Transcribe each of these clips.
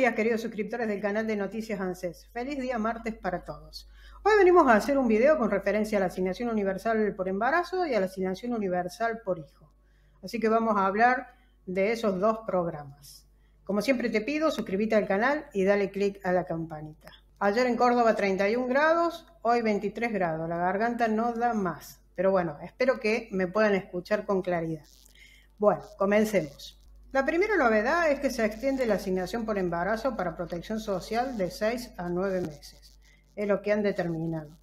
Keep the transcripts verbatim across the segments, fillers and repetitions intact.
días, queridos suscriptores del canal de Noticias ANSES. Feliz día martes para todos. Hoy venimos a hacer un video con referencia a la asignación universal por embarazo y a la asignación universal por hijo. Así que vamos a hablar de esos dos programas. Como siempre te pido, suscríbete al canal y dale click a la campanita. Ayer en Córdoba treinta y un grados, hoy veintitrés grados. La garganta no da más. Pero bueno, espero que me puedan escuchar con claridad. Bueno, comencemos. La primera novedad es que se extiende la asignación por embarazo para protección social de seis a nueve meses. Es lo que han determinado.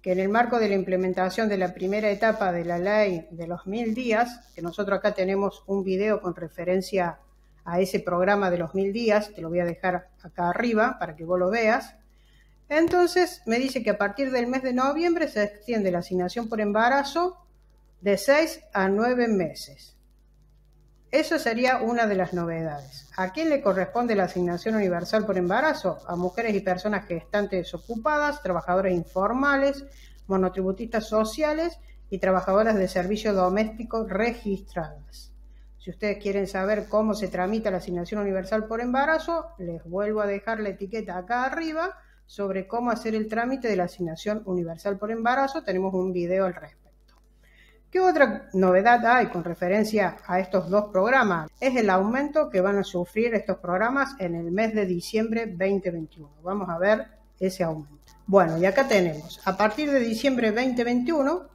Que en el marco de la implementación de la primera etapa de la ley de los mil días, que nosotros acá tenemos un video con referencia a ese programa de los mil días, te lo voy a dejar acá arriba para que vos lo veas. Entonces me dice que a partir del mes de noviembre se extiende la asignación por embarazo de seis a nueve meses. Eso sería una de las novedades. ¿A quién le corresponde la asignación universal por embarazo? A mujeres y personas gestantes desocupadas, trabajadoras informales, monotributistas sociales y trabajadoras de servicio doméstico registradas. Si ustedes quieren saber cómo se tramita la asignación universal por embarazo, les vuelvo a dejar la etiqueta acá arriba sobre cómo hacer el trámite de la asignación universal por embarazo. Tenemos un video al respecto. ¿Qué otra novedad hay con referencia a estos dos programas? Es el aumento que van a sufrir estos programas en el mes de diciembre veinte veintiuno. Vamos a ver ese aumento. Bueno, y acá tenemos, a partir de diciembre veinte veintiuno,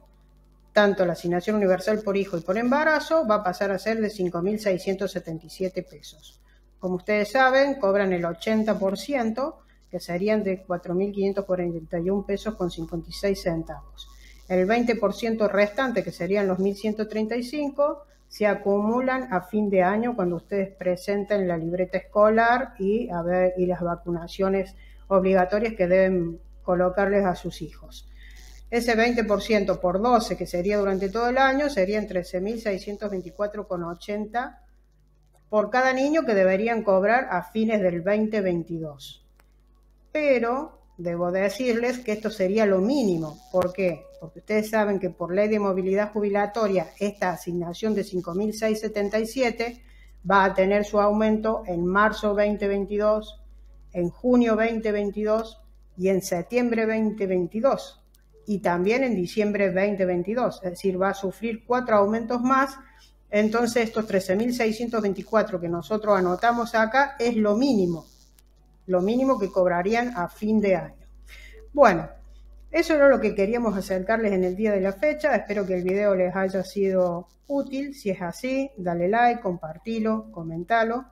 tanto la asignación universal por hijo y por embarazo va a pasar a ser de cinco mil seiscientos setenta y siete pesos. Como ustedes saben, cobran el ochenta por ciento, que serían de cuatro mil quinientos cuarenta y uno pesos con cincuenta y seis centavos. El veinte por ciento restante, que serían los mil ciento treinta y cinco, se acumulan a fin de año cuando ustedes presenten la libreta escolar y, a ver, y las vacunaciones obligatorias que deben colocarles a sus hijos. Ese veinte por ciento por doce, que sería durante todo el año, serían trece mil seiscientos veinticuatro con ochenta por cada niño que deberían cobrar a fines del veinte veintidós. Pero debo decirles que esto sería lo mínimo. ¿Por qué? Porque ustedes saben que por ley de movilidad jubilatoria esta asignación de cinco mil seiscientos setenta y siete va a tener su aumento en marzo veinte veintidós, en junio veinte veintidós y en septiembre veinte veintidós y también en diciembre veinte veintidós. Es decir, va a sufrir cuatro aumentos más. Entonces estos trece mil seiscientos veinticuatro que nosotros anotamos acá es lo mínimo. Lo mínimo que cobrarían a fin de año. Bueno, eso era lo que queríamos acercarles en el día de la fecha. Espero que el video les haya sido útil. Si es así, dale like, compartilo, comentalo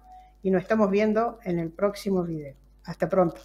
y nos estamos viendo en el próximo video. Hasta pronto.